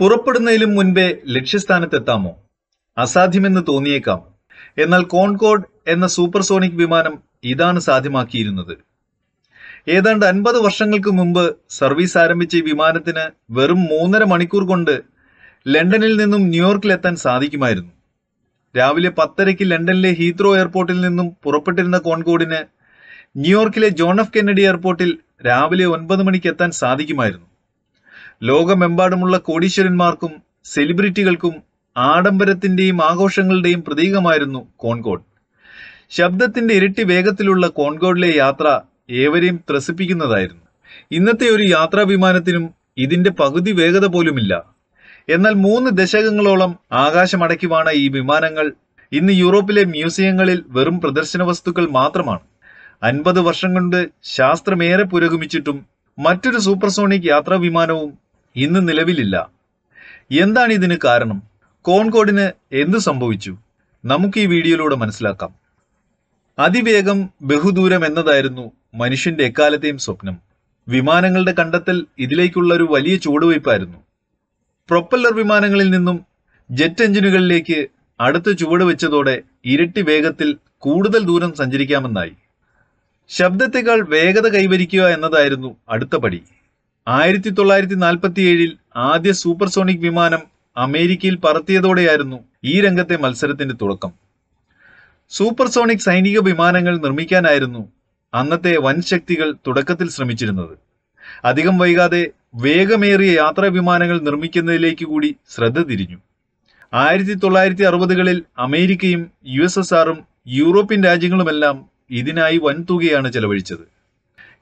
പുറപ്പെടുന്നതിലും മുൻപേ ലക്ഷ്യസ്ഥാനത്തെത്താമോ? അസാധ്യമെന്ന് തോന്നിയേക്കാം. എന്നാൽ കോൺകോർഡ് എന്ന സൂപ്പർസോണിക് വിമാനം ഇതാണ് സാധ്യമാക്കിയിരുന്നത്. ഏതാണ്ട് 50 വർഷങ്ങൾക്ക് മുമ്പ് സർവീസ് ആരംഭിച്ച ഈ വിമാനത്തിന് വെറും 3.5 മണിക്കൂർ കൊണ്ട് ലണ്ടനിൽ നിന്നും ന്യൂയോർക്കിലെത്താൻ സാധിക്കുമായിരുന്നു. രാവിലെ 10:30-ക്ക് ലണ്ടനിലെ ഹീത്രോ എയർപോർട്ടിൽ നിന്നും പുറപ്പെട്ടിരുന്ന കോൺകോർഡിന് ന്യൂയോർക്കിലെ ജോൺ F. കെന്നഡി എയർപോർട്ടിൽ രാവിലെ 9 മണിക്ക് എത്താൻ സാധിക്കുമായിരുന്നു. ലോകമെമ്പാടുമുള്ള കോടീശ്വരന്മാർക്കും സെലിബ്രിറ്റികൾക്കും ആഡംബരത്തിന്റെയും ആഘോഷങ്ങളുടെയും പ്രതീകമായിരുന്നു കോൺകോർഡ്. ശബ്ദത്തിന്റെ ഇരട്ടി വേഗത്തിലുള്ള കോൺകോർഡിലെ യാത്ര ഏവരെയും ത്രസിപ്പിക്കുന്നതായിരുന്നു. ഇന്നത്തെ ഒരു യാത്രാ വിമാനത്തിനും ഇതിന്റെ പകുതി വേഗത പോലുമില്ല. എന്നാൽ 3 ദശകങ്ങളോളം ആകാശമടക്കിവാണ ഈ വിമാനങ്ങൾ ഇന്ന് യൂറോപ്പിലെ മ്യൂസിയങ്ങളിൽ വെറും പ്രദർശന വസ്തുക്കൾ മാത്രമാണ്. 50 വർഷം കൊണ്ട് ശാസ്ത്രമേറെ പുരോഗമിച്ചിട്ടും മറ്റൊരു സൂപ്പർസോണിക് യാത്രാ വിമാനവും ഇന്ന് നിലവിലില്ല. എന്താണ് ഇതിന് കാരണം? കോൺകോർഡിന് എന്തു സംഭവിച്ചു? നമുക്ക് ഈ വീഡിയോയിലൂടെ മനസ്സിലാക്കാം. അതിവേഗം ബഹുദൂരം എന്നതായിരുന്നു മനുഷ്യന്റെ എക്കാലത്തെയും സ്വപ്നം. വിമാനങ്ങളുടെ കണ്ടെത്തൽ ഇതിലേക്കുള്ള ഒരു വലിയ ചുവടുവയ്പ്പായിരുന്നു. പ്രൊപ്പല്ലർ വിമാനങ്ങളിൽ നിന്നും ജെറ്റ് എഞ്ചിനുകളിലേക്ക് അടുത്ത ചുവട് വെച്ചതോടെ ഇരട്ടി വേഗത്തിൽ കൂടുതൽ ദൂരം സഞ്ചരിക്കാമെന്നായി. ശബ്ദത്തെക്കാൾ വേഗത കൈവരിക്കുക എന്നതായിരുന്നു അടുത്ത പടി. 1947-ൽ ആദ്യ സൂപ്പർസോണിക് വിമാനം അമേരിക്കയിൽ പറത്തിയതോടെയായിരുന്നു ഈ രംഗത്തെ മത്സരത്തിന്റെ തുടക്കം. സൂപ്പർസോണിക് സൈനിക വിമാനങ്ങൾ നിർമ്മിക്കാനായിരുന്നു അന്നത്തെ വൻ ശക്തികൾ തുടക്കത്തിൽ ശ്രമിച്ചിരുന്നത്. അധികം വൈകാതെ വേഗമേറിയ യാത്രാ വിമാനങ്ങൾ നിർമ്മിക്കുന്നതിലേക്ക് കൂടി ശ്രദ്ധ തിരിഞ്ഞു. 1960-കളിൽ അമേരിക്കയും USSR-ഉം യൂറോപ്യൻ രാജ്യങ്ങളുമെല്ലാം ഇതിനായി വൻതുകയാണ് ചെലവഴിച്ചത്.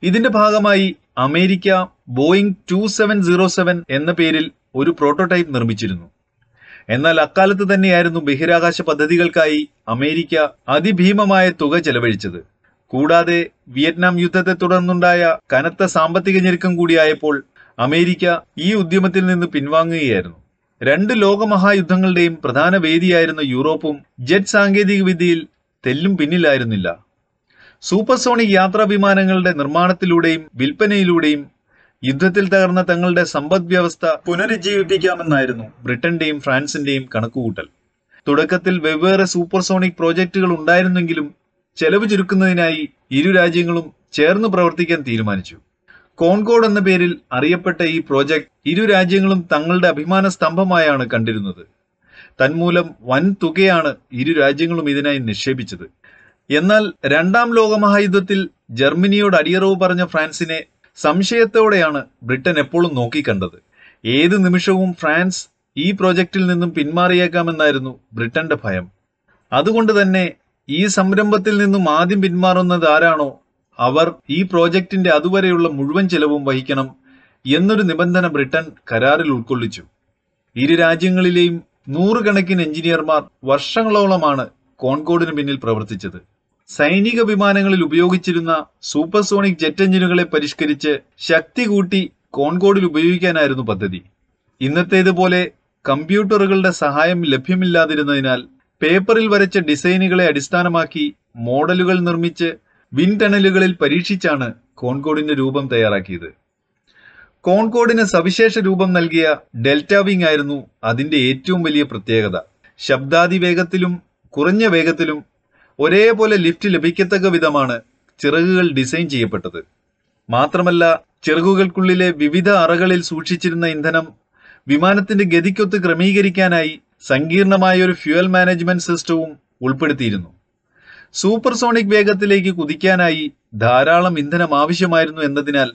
ഇതിന്റെ ഭാഗമായി അമേരിക്ക ബോയിങ് 2707 എന്ന പേരിൽ ഒരു പ്രോട്ടോടൈപ്പ് നിർമ്മിച്ചിരുന്നു. എന്നാൽ അക്കാലത്ത് തന്നെയായിരുന്നു ബഹിരാകാശ പദ്ധതികൾക്കായി അമേരിക്ക അതിഭീമമായ തുക ചെലവഴിച്ചത്. കൂടാതെ വിയറ്റ്നാം യുദ്ധത്തെ തുടർന്നുണ്ടായ കനത്ത സാമ്പത്തിക ഞെരുക്കം കൂടിയായപ്പോൾ അമേരിക്ക ഈ ഉദ്യമത്തിൽ നിന്ന് പിൻവാങ്ങുകയായിരുന്നു. 2 ലോകമഹായുദ്ധങ്ങളുടെയും പ്രധാന വേദിയായിരുന്ന യൂറോപ്പും ജെറ്റ് സാങ്കേതിക വിദ്യയിൽ തെല്ലും പിന്നിലായിരുന്നില്ല. സൂപ്പർസോണിക് യാത്രാ വിമാനങ്ങളുടെ നിർമ്മാണത്തിലൂടെയും വിൽപ്പനയിലൂടെയും യുദ്ധത്തിൽ തകർന്ന തങ്ങളുടെ സമ്പദ്വ്യവസ്ഥ പുനരുജ്ജീവിപ്പിക്കാമെന്നായിരുന്നു ബ്രിട്ടന്റെയും ഫ്രാൻസിന്റെയും കണക്കുകൂട്ടൽ. തുടക്കത്തിൽ വെവ്വേറെ സൂപ്പർസോണിക് പ്രോജക്റ്റുകൾ ഉണ്ടായിരുന്നെങ്കിലും ചെലവ് ചുരുക്കുന്നതിനായി ഇരു രാജ്യങ്ങളും ചേർന്ന് പ്രവർത്തിക്കാൻ തീരുമാനിച്ചു. കോൺകോർഡ് എന്ന പേരിൽ അറിയപ്പെട്ട ഈ പ്രോജക്ട് ഇരു രാജ്യങ്ങളും തങ്ങളുടെ അഭിമാന സ്തംഭമായാണ് കണ്ടിരുന്നത്. തന്മൂലം വൻ തുകയാണ് ഇരു രാജ്യങ്ങളും ഇതിനായി നിക്ഷേപിച്ചത്. എന്നാൽ 2-ാം ലോകമഹായുദ്ധത്തിൽ ജർമ്മനിയോട് അടിയറവ് പറഞ്ഞ ഫ്രാൻസിനെ സംശയത്തോടെയാണ് ബ്രിട്ടൻ എപ്പോഴും നോക്കിക്കണ്ടത്. ഏത് നിമിഷവും ഫ്രാൻസ് ഈ പ്രോജക്റ്റിൽ നിന്നും പിന്മാറിയേക്കാമെന്നായിരുന്നു ബ്രിട്ടന്റെ ഭയം. അതുകൊണ്ട് തന്നെ ഈ സംരംഭത്തിൽ നിന്നും ആദ്യം പിന്മാറുന്നത് ആരാണോ അവർ ഈ പ്രോജക്റ്റിന്റെ അതുവരെയുള്ള മുഴുവൻ ചെലവും വഹിക്കണം എന്നൊരു നിബന്ധന ബ്രിട്ടൻ കരാറിൽ ഉൾക്കൊള്ളിച്ചു. ഇരു രാജ്യങ്ങളിലെയും 100 കണക്കിന് എഞ്ചിനീയർമാർ വർഷങ്ങളോളമാണ് കോൺകോർഡിന് പിന്നിൽ പ്രവർത്തിച്ചത്. സൈനിക വിമാനങ്ങളിൽ ഉപയോഗിച്ചിരുന്ന സൂപ്പർസോണിക് ജെറ്റ് എഞ്ചിനുകളെ പരിഷ്കരിച്ച് ശക്തി കൂട്ടി കോൺകോർഡിൽ ഉപയോഗിക്കാനായിരുന്നു പദ്ധതി. ഇന്നത്തേതുപോലെ കമ്പ്യൂട്ടറുകളുടെ സഹായം ലഭ്യമില്ലാതിരുന്നതിനാൽ പേപ്പറിൽ വരച്ച ഡിസൈനുകളെ അടിസ്ഥാനമാക്കി മോഡലുകൾ നിർമ്മിച്ച് വിൻഡ് ടണലുകളിൽ പരീക്ഷിച്ചാണ് കോൺകോർഡിന്റെ രൂപം തയ്യാറാക്കിയത്. കോൺകോർഡിന് സവിശേഷ രൂപം നൽകിയ ഡെൽറ്റ വിംഗ് ആയിരുന്നു അതിന്റെ ഏറ്റവും വലിയ പ്രത്യേകത. ശബ്ദാതിവേഗത്തിലും കുറഞ്ഞ വേഗത്തിലും ഒരേപോലെ ലിഫ്റ്റ് ലഭിക്കത്തക്ക വിധമാണ് ചിറകുകൾ ഡിസൈൻ ചെയ്യപ്പെട്ടത്. മാത്രമല്ല ചിറകുകൾക്കുള്ളിലെ വിവിധ അറകളിൽ സൂക്ഷിച്ചിരുന്ന ഇന്ധനം വിമാനത്തിന്റെ ഗതിക്കൊത്ത് ക്രമീകരിക്കാനായി സങ്കീർണമായ ഒരു ഫ്യൂവൽ മാനേജ്മെന്റ് സിസ്റ്റവും ഉൾപ്പെടുത്തിയിരുന്നു. സൂപ്പർസോണിക് വേഗത്തിലേക്ക് കുതിക്കാനായി ധാരാളം ഇന്ധനം ആവശ്യമായിരുന്നു എന്നതിനാൽ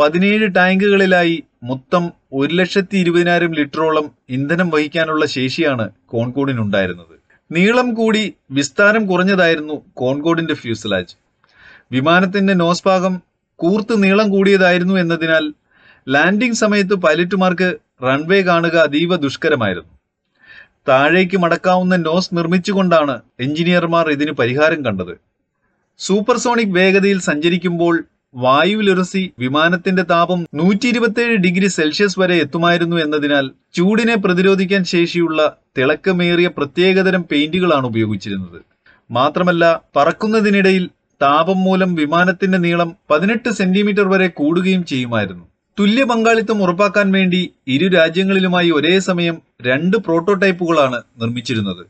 17 ടാങ്കുകളിലായി മൊത്തം 1,20,000 ലിറ്ററോളം ഇന്ധനം വഹിക്കാനുള്ള ശേഷിയാണ് കോൺകോർഡിനുണ്ടായിരുന്നത്. നീളം കൂടി വിസ്താരം കുറഞ്ഞതായിരുന്നു കോൺകോർഡിന്റെ ഫ്യൂസലാജ്. വിമാനത്തിന്റെ നോസ് ഭാഗം കൂർത്ത് നീളം കൂടിയതായിരുന്നു എന്നതിനാൽ ലാൻഡിംഗ് സമയത്ത് പൈലറ്റുമാർക്ക് റൺവേ കാണുക അതീവ ദുഷ്കരമായിരുന്നു. താഴേക്ക് മടക്കാവുന്ന നോസ് നിർമ്മിച്ചുകൊണ്ടാണ് എഞ്ചിനീയർമാർ ഇതിന് പരിഹാരം കണ്ടത്. സൂപ്പർസോണിക് വേഗതയിൽ സഞ്ചരിക്കുമ്പോൾ വായുവിലുരസി വിമാനത്തിന്റെ താപം 127 ഡിഗ്രി സെൽഷ്യസ് വരെ എത്തുമായിരുന്നു എന്നതിനാൽ ചൂടിനെ പ്രതിരോധിക്കാൻ ശേഷിയുള്ള തിളക്കമേറിയ പ്രത്യേകതരം പെയിന്റുകളാണ് ഉപയോഗിച്ചിരുന്നത്. മാത്രമല്ല പറക്കുന്നതിനിടയിൽ താപം മൂലം വിമാനത്തിന്റെ നീളം 18 സെന്റിമീറ്റർ വരെ കൂടുകയും ചെയ്യുമായിരുന്നു. തുല്യ പങ്കാളിത്തം ഉറപ്പാക്കാൻ വേണ്ടി ഇരു രാജ്യങ്ങളിലുമായി ഒരേ സമയം 2 പ്രോട്ടോടൈപ്പുകളാണ് നിർമ്മിച്ചിരുന്നത്.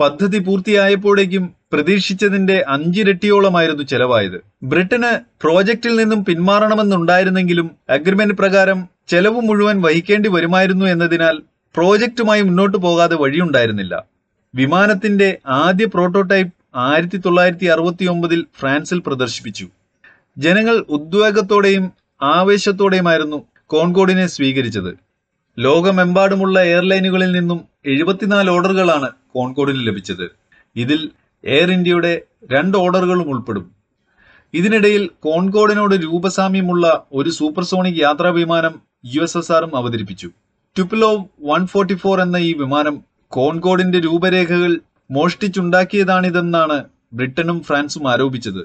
പദ്ധതി പൂർത്തിയായപ്പോഴേക്കും പ്രതീക്ഷിച്ചതിന്റെ 5 ഇരട്ടിയോളമായിരുന്നു ചെലവായത്. ബ്രിട്ടന് പ്രോജക്റ്റിൽ നിന്നും പിന്മാറണമെന്നുണ്ടായിരുന്നെങ്കിലും അഗ്രിമെന്റ് പ്രകാരം ചെലവ് മുഴുവൻ വഹിക്കേണ്ടി വരുമായിരുന്നു എന്നതിനാൽ പ്രോജക്റ്റുമായി മുന്നോട്ടു പോകാതെ വഴിയുണ്ടായിരുന്നില്ല. വിമാനത്തിന്റെ ആദ്യ പ്രോട്ടോടൈപ്പ് 1969 ഫ്രാൻസിൽ പ്രദർശിപ്പിച്ചു. ജനങ്ങൾ ഉദ്വേഗത്തോടെയും ആവേശത്തോടെയുമായിരുന്നു കോൺകോർഡിനെ സ്വീകരിച്ചത്. ലോകമെമ്പാടുമുള്ള എയർലൈനുകളിൽ നിന്നും 74 ഓർഡറുകളാണ് കോൺകോർഡിന് ലഭിച്ചത്. ഇതിൽ എയർ ഇന്ത്യയുടെ 2 ഓർഡറുകളും ഉൾപ്പെടും. ഇതിനിടയിൽ കോൺകോർഡിനോട് രൂപസാമ്യമുള്ള ഒരു സൂപ്പർസോണിക് യാത്രാ വിമാനം USSR അവതരിപ്പിച്ചു. ട്യൂപ്പിലോവ് 144 എന്ന ഈ വിമാനം കോൺകോർഡിന്റെ രൂപരേഖകൾ മോഷ്ടിച്ചുണ്ടാക്കിയതാണിതെന്നാണ് ബ്രിട്ടനും ഫ്രാൻസും ആരോപിച്ചത്.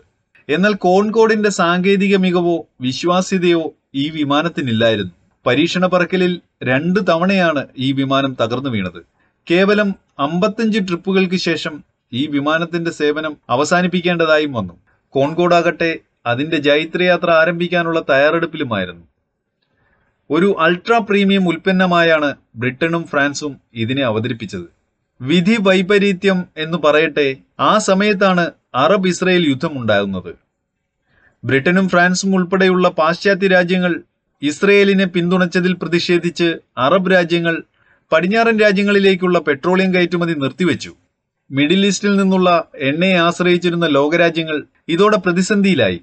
എന്നാൽ കോൺകോർഡിന്റെ സാങ്കേതിക മികവോ വിശ്വാസ്യതയോ ഈ വിമാനത്തിനില്ലായിരുന്നു. പരീക്ഷണ പറക്കലിൽ 2 തവണയാണ് ഈ വിമാനം തകർന്നു വീണത്. കേവലം 55 ട്രിപ്പുകൾക്ക് ശേഷം ഈ വിമാനത്തിന്റെ സേവനം അവസാനിപ്പിക്കേണ്ടതായും വന്നു. കോൺകോർഡാകട്ടെ അതിന്റെ ജൈത്രയാത്ര ആരംഭിക്കാനുള്ള തയ്യാറെടുപ്പിലുമായിരുന്നു. ഒരു അൾട്രാ പ്രീമിയം ഉൽപ്പന്നമായാണ് ബ്രിട്ടനും ഫ്രാൻസും ഇതിനെ അവതരിപ്പിച്ചത്. വിധി വൈപരീത്യം എന്ന് പറയട്ടെ, ആ സമയത്താണ് അറബ് ഇസ്രയേൽ യുദ്ധം ഉണ്ടാകുന്നത്. ബ്രിട്ടനും ഫ്രാൻസും ഉൾപ്പെടെയുള്ള പാശ്ചാത്യ രാജ്യങ്ങൾ ഇസ്രയേലിനെ പിന്തുണച്ചതിൽ പ്രതിഷേധിച്ച് അറബ് രാജ്യങ്ങൾ പടിഞ്ഞാറൻ രാജ്യങ്ങളിലേക്കുള്ള പെട്രോളിയം കയറ്റുമതി നിർത്തിവെച്ചു. മിഡിൽ ഈസ്റ്റിൽ നിന്നുള്ള എണ്ണയെ ആശ്രയിച്ചിരുന്ന ലോകരാജ്യങ്ങൾ ഇതോടെ പ്രതിസന്ധിയിലായി.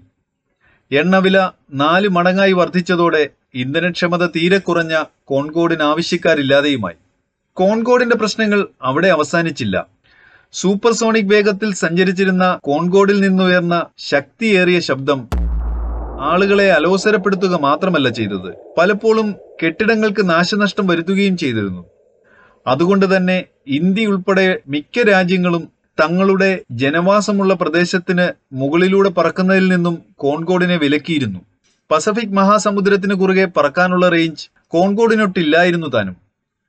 എണ്ണവില 4 മടങ്ങായി വർദ്ധിച്ചതോടെ ഇന്ധനക്ഷമത തീരെ കുറഞ്ഞ കോൺകോർഡിന് ആവശ്യക്കാരില്ലാതെയുമായി. കോൺകോർഡിന്റെ പ്രശ്നങ്ങൾ അവിടെ അവസാനിച്ചില്ല. സൂപ്പർസോണിക് വേഗത്തിൽ സഞ്ചരിച്ചിരുന്ന കോൺകോർഡിൽ നിന്നുയർന്ന ശക്തിയേറിയ ശബ്ദം ആളുകളെ അലോസരപ്പെടുത്തുക മാത്രമല്ല ചെയ്തത്, പലപ്പോഴും കെട്ടിടങ്ങൾക്ക് നാശനഷ്ടം വരുത്തുകയും ചെയ്തിരുന്നു. അതുകൊണ്ട് തന്നെ ഇന്ത്യ ഉൾപ്പെടെ മിക്ക രാജ്യങ്ങളും തങ്ങളുടെ ജനവാസമുള്ള പ്രദേശത്തിന് മുകളിലൂടെ പറക്കുന്നതിൽ നിന്നും കോൺകോർഡിനെ വിലക്കിയിരുന്നു. പസഫിക് മഹാസമുദ്രത്തിന് കുറുകെ പറക്കാനുള്ള റേഞ്ച് കോൺകോർഡിനൊട്ടില്ലായിരുന്നു താനും.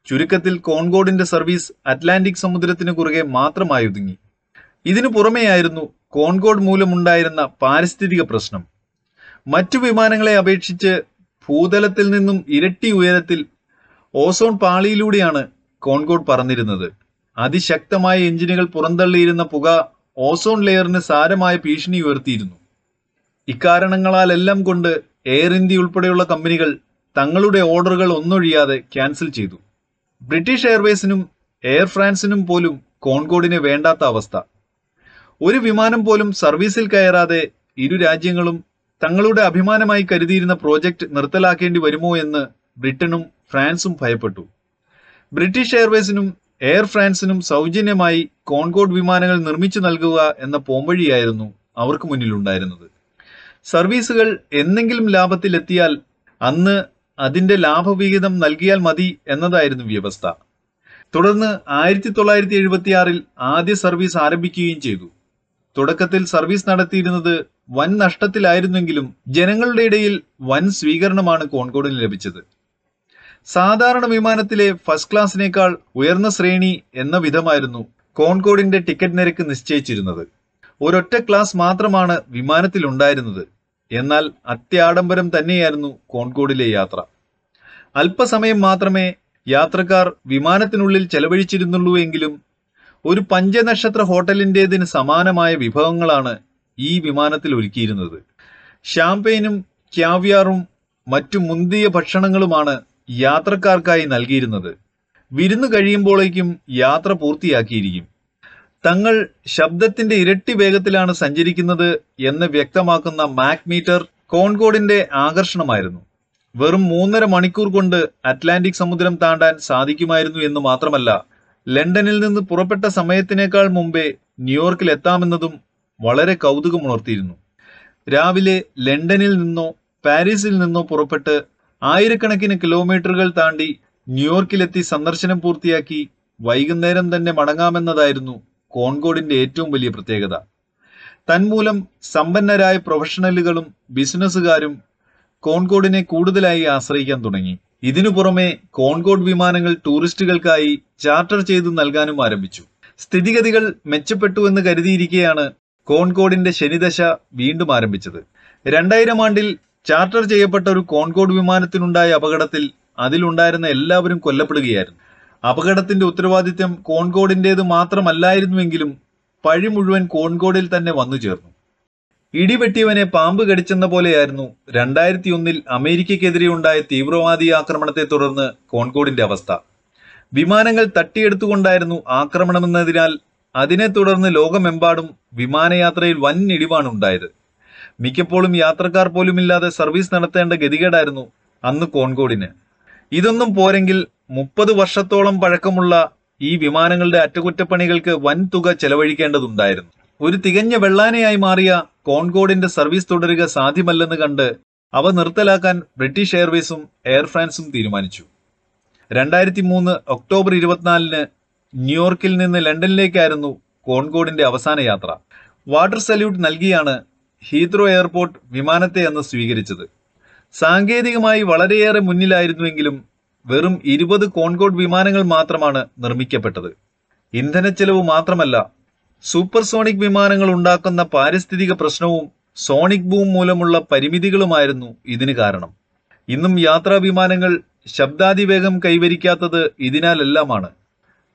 ചുരുക്കത്തിൽ കോൺകോർഡിന്റെ സർവീസ് അറ്റ്ലാന്റിക് സമുദ്രത്തിന് കുറുകെ മാത്രമായി ഒതുങ്ങി. ഇതിനു പുറമെയായിരുന്നു കോൺകോർഡ് മൂലമുണ്ടായിരുന്ന പാരിസ്ഥിതിക പ്രശ്നം. മറ്റു വിമാനങ്ങളെ അപേക്ഷിച്ച് ഭൂതലത്തിൽ നിന്നും ഇരട്ടി ഉയരത്തിൽ ഓസോൺ പാളിയിലൂടെയാണ് കോൺകോർഡ് പറന്നിരുന്നത്. അതിശക്തമായ എഞ്ചിനുകൾ പുറന്തള്ളിയിരുന്ന പുക ഓസോൺ ലെയറിന് സാരമായ ഭീഷണി ഉയർത്തിയിരുന്നു. ഇക്കാരണങ്ങളാലെല്ലാം കൊണ്ട് എയർ ഇന്ത്യ ഉൾപ്പെടെയുള്ള കമ്പനികൾ തങ്ങളുടെ ഓർഡറുകൾ ഒന്നൊഴിയാതെ ക്യാൻസൽ ചെയ്തു. ബ്രിട്ടീഷ് എയർവേസിനും എയർ ഫ്രാൻസിനും പോലും കോൺകോർഡിന് വേണ്ടാത്ത അവസ്ഥ. ഒരു വിമാനം പോലും സർവീസിൽ കയറാതെ ഇരു രാജ്യങ്ങളും തങ്ങളുടെ അഭിമാനമായി കരുതിയിരുന്ന പ്രോജക്റ്റ് നിർത്തലാക്കേണ്ടി വരുമോ എന്ന് ബ്രിട്ടനും ഫ്രാൻസും ഭയപ്പെട്ടു. ബ്രിട്ടീഷ് എയർവേസിനും എയർ ഫ്രാൻസിനും സൗജന്യമായി കോൺകോർഡ് വിമാനങ്ങൾ നിർമ്മിച്ചു നൽകുക എന്ന പോംവഴിയായിരുന്നു അവർക്ക് മുന്നിലുണ്ടായിരുന്നത്. സർവീസുകൾ എന്തെങ്കിലും ലാഭത്തിലെത്തിയാൽ അന്ന് അതിന്റെ ലാഭവിഹിതം നൽകിയാൽ മതി എന്നതായിരുന്നു വ്യവസ്ഥ. തുടർന്ന് 1976-ൽ ആദ്യ സർവീസ് ആരംഭിക്കുകയും ചെയ്തു. തുടക്കത്തിൽ സർവീസ് നടത്തിയിരുന്നത് വൻ നഷ്ടത്തിലായിരുന്നെങ്കിലും ജനങ്ങളുടെ ഇടയിൽ വൻ സ്വീകരണമാണ് കോൺകോർഡിന് ലഭിച്ചത്. സാധാരണ വിമാനത്തിലെ ഫസ്റ്റ് ക്ലാസിനേക്കാൾ ഉയർന്ന ശ്രേണി എന്ന വിധമായിരുന്നു കോൺകോർഡിന്റെ ടിക്കറ്റ് നിരക്ക് നിശ്ചയിച്ചിരുന്നത്. ഒരൊറ്റ ക്ലാസ് മാത്രമാണ് വിമാനത്തിലുണ്ടായിരുന്നത്. എന്നാൽ അത്യാഡംബരം തന്നെയായിരുന്നു കോൺകോർഡിലെ യാത്ര. അല്പസമയം മാത്രമേ യാത്രക്കാർ വിമാനത്തിനുള്ളിൽ ചെലവഴിച്ചിരുന്നുള്ളൂ എങ്കിലും ഒരു 5 നക്ഷത്ര ഹോട്ടലിൻ്റെതിന് സമാനമായ വിഭവങ്ങളാണ് ഈ വിമാനത്തിൽ ഒരുക്കിയിരുന്നത്. ഷാംപെയിനും ക്യാവിയാറും മറ്റു മുന്തിയ ഭക്ഷണങ്ങളുമാണ് യാത്രക്കാർക്കായി നൽകിയിരുന്നത്. വിരുന്ന് കഴിയുമ്പോഴേക്കും യാത്ര പൂർത്തിയാക്കിയിരിക്കും. തങ്ങൾ ശബ്ദത്തിന്റെ ഇരട്ടി വേഗത്തിലാണ് സഞ്ചരിക്കുന്നത് എന്ന് വ്യക്തമാക്കുന്ന മാക് മീറ്റർ കോൺകോർഡിന്റെ ആകർഷണമായിരുന്നു. വെറും 3.5 മണിക്കൂർ കൊണ്ട് അറ്റ്ലാന്റിക് സമുദ്രം താണ്ടാൻ സാധിക്കുമായിരുന്നു എന്ന് മാത്രമല്ല, ലണ്ടനിൽ നിന്ന് പുറപ്പെട്ട സമയത്തിനേക്കാൾ മുമ്പേ ന്യൂയോർക്കിൽ എത്താമെന്നതും വളരെ കൗതുകമുണർത്തിയിരുന്നു. രാവിലെ ലണ്ടനിൽ നിന്നോ പാരീസിൽ നിന്നോ പുറപ്പെട്ട് 1000 കണക്കിന് കിലോമീറ്ററുകൾ താണ്ടി ന്യൂയോർക്കിലെത്തി സന്ദർശനം പൂർത്തിയാക്കി വൈകുന്നേരം തന്നെ മടങ്ങാമെന്നതായിരുന്നു കോൺകോർഡിന്റെ ഏറ്റവും വലിയ പ്രത്യേകത. തന്മൂലം സമ്പന്നരായ പ്രൊഫഷണലുകളും ബിസിനസ്സുകാരും കോൺകോർഡിനെ കൂടുതലായി ആശ്രയിക്കാൻ തുടങ്ങി. ഇതിനു പുറമെ കോൺകോർഡ് വിമാനങ്ങൾ ടൂറിസ്റ്റുകൾക്കായി ചാർട്ടർ ചെയ്തു നൽകാനും ആരംഭിച്ചു. സ്ഥിതിഗതികൾ മെച്ചപ്പെട്ടുവെന്ന് കരുതിയിരിക്കെയാണ് കോൺകോർഡിന്റെ ശനിദശ വീണ്ടും ആരംഭിച്ചത്. 2000 ആണ്ടിൽ ചാർട്ടർ ചെയ്യപ്പെട്ട ഒരു കോൺകോർഡ് വിമാനത്തിനുണ്ടായ അപകടത്തിൽ അതിലുണ്ടായിരുന്ന എല്ലാവരും കൊല്ലപ്പെടുകയായിരുന്നു. അപകടത്തിന്റെ ഉത്തരവാദിത്യം കോൺകോർഡിന്റേത് മാത്രമല്ലായിരുന്നുവെങ്കിലും പഴി മുഴുവൻ കോൺകോർഡിൽ തന്നെ വന്നു ചേർന്നു. ഇടിവെട്ടിയവനെ പാമ്പ് കടിച്ചെന്ന പോലെയായിരുന്നു 2001 അമേരിക്കക്കെതിരെയുണ്ടായ തീവ്രവാദി ആക്രമണത്തെ തുടർന്ന് കോൺകോർഡിന്റെ അവസ്ഥ. വിമാനങ്ങൾ തട്ടിയെടുത്തുകൊണ്ടായിരുന്നു ആക്രമണമെന്നതിനാൽ അതിനെ തുടർന്ന് ലോകമെമ്പാടും വിമാനയാത്രയിൽ വൻ ഇടിവാണ് ഉണ്ടായത്. മിക്കപ്പോഴും യാത്രക്കാർ പോലുമില്ലാതെ സർവീസ് നടത്തേണ്ട ഗതികേടായിരുന്നു അന്ന് കോൺകോർഡിന്. ഇതൊന്നും പോരെങ്കിൽ 30 വർഷത്തോളം പഴക്കമുള്ള ഈ വിമാനങ്ങളുടെ അറ്റകുറ്റപ്പണികൾക്ക് വൻതുക ചെലവഴിക്കേണ്ടതുണ്ടായിരുന്നു. ഒരു തികഞ്ഞ വെള്ളാനയായി മാറിയ കോൺകോർഡിന്റെ സർവീസ് തുടരുക സാധ്യമല്ലെന്ന് കണ്ട് അവ നിർത്തലാക്കാൻ ബ്രിട്ടീഷ് എയർവേസും എയർ ഫ്രാൻസും തീരുമാനിച്ചു. 2003 ഒക്ടോബർ 24 ന്യൂയോർക്കിൽ നിന്ന് ലണ്ടനിലേക്കായിരുന്നു കോൺകോർഡിന്റെ അവസാന യാത്ര. വാട്ടർ സല്യൂട്ട് നൽകിയാണ് ഹീത്രോ എയർപോർട്ട് വിമാനത്തെ അന്ന് സ്വീകരിച്ചത്. സാങ്കേതികമായി വളരെയേറെ മുന്നിലായിരുന്നുവെങ്കിലും വെറും 20 കോൺകോർഡ് വിമാനങ്ങൾ മാത്രമാണ് നിർമ്മിക്കപ്പെട്ടത്. ഇന്ധനച്ചെലവ് മാത്രമല്ല, സൂപ്പർസോണിക് വിമാനങ്ങൾ ഉണ്ടാക്കുന്ന പാരിസ്ഥിതിക പ്രശ്നവും സോണിക് ബൂം മൂലമുള്ള പരിമിതികളുമായിരുന്നു ഇതിന് കാരണം. ഇന്നും യാത്രാ വിമാനങ്ങൾ ശബ്ദാതിവേഗം കൈവരിക്കാത്തത് ഇതിനാലെല്ലാമാണ്.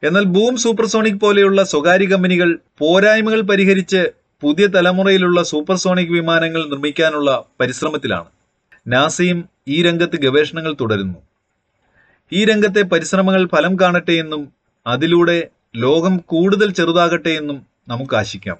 എന്നാൽ ബൂം സൂപ്പർസോണിക് പോലെയുള്ള സ്വകാര്യ കമ്പനികൾ പോരായ്മകൾ പരിഹരിച്ച് പുതിയ തലമുറയിലുള്ള സൂപ്പർസോണിക് വിമാനങ്ങൾ നിർമ്മിക്കാനുള്ള പരിശ്രമത്തിലാണ്. നാസയും ഈ രംഗത്ത് ഗവേഷണങ്ങൾ തുടരുന്നു. ഈ രംഗത്തെ പരിശ്രമങ്ങൾ ഫലം കാണട്ടെ എന്നും അതിലൂടെ ലോകം കൂടുതൽ ചെറുതാകട്ടെ എന്നും നമുക്ക് ആശിക്കാം.